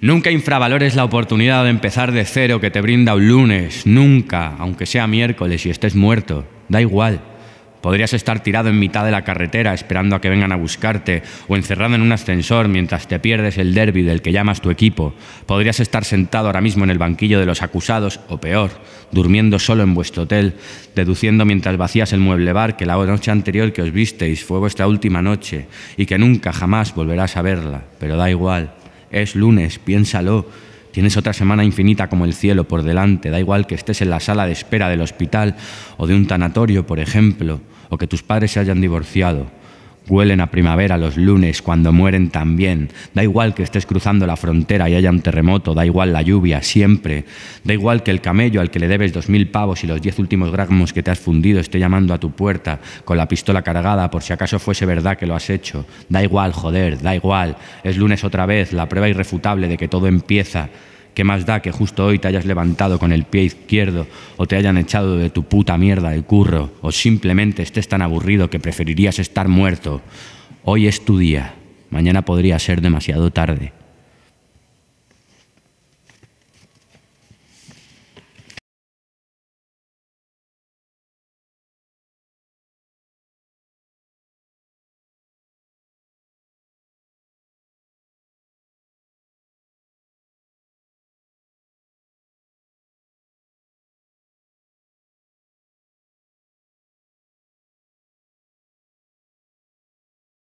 Nunca infravalores la oportunidad de empezar de cero que te brinda un lunes. Nunca, aunque sea miércoles y estés muerto. Da igual. Podrías estar tirado en mitad de la carretera esperando a que vengan a buscarte o encerrado en un ascensor mientras te pierdes el derbi del que llamas tu equipo. Podrías estar sentado ahora mismo en el banquillo de los acusados o peor, durmiendo solo en vuestro hotel, deduciendo mientras vacías el mueble bar que la noche anterior que os visteis fue vuestra última noche y que nunca jamás volverás a verla. Pero da igual. Es lunes, piénsalo. Tienes otra semana infinita como el cielo por delante. Da igual que estés en la sala de espera del hospital o de un tanatorio, por ejemplo, o que tus padres se hayan divorciado. Huelen a primavera los lunes cuando mueren también. Da igual que estés cruzando la frontera y haya un terremoto. Da igual la lluvia, siempre. Da igual que el camello al que le debes 2000 pavos y los 10 últimos gramos que te has fundido esté llamando a tu puerta con la pistola cargada por si acaso fuese verdad que lo has hecho. Da igual, joder, da igual. Es lunes otra vez, la prueba irrefutable de que todo empieza. ¿Qué más da que justo hoy te hayas levantado con el pie izquierdo o te hayan echado de tu puta mierda de curro o simplemente estés tan aburrido que preferirías estar muerto? Hoy es tu día, mañana podría ser demasiado tarde.